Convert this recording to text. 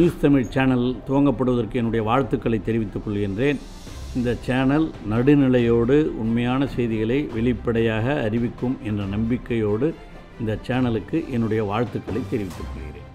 Is Tamil channel துவங்கப்படுவதற்கு என்னுடைய வாழ்த்துக்களை தெரிவித்துக் கொள்கின்றேன். இந்த சேனல் நடுநிலையோடு உண்மையான செய்திகளை வெளிப்படையாக அறிவிக்கும் என்ற நம்பிக்கையோடு இந்த சேனலுக்கு என்னுடைய வாழ்த்துக்களை தெரிவித்துக் கொள்கிறேன்.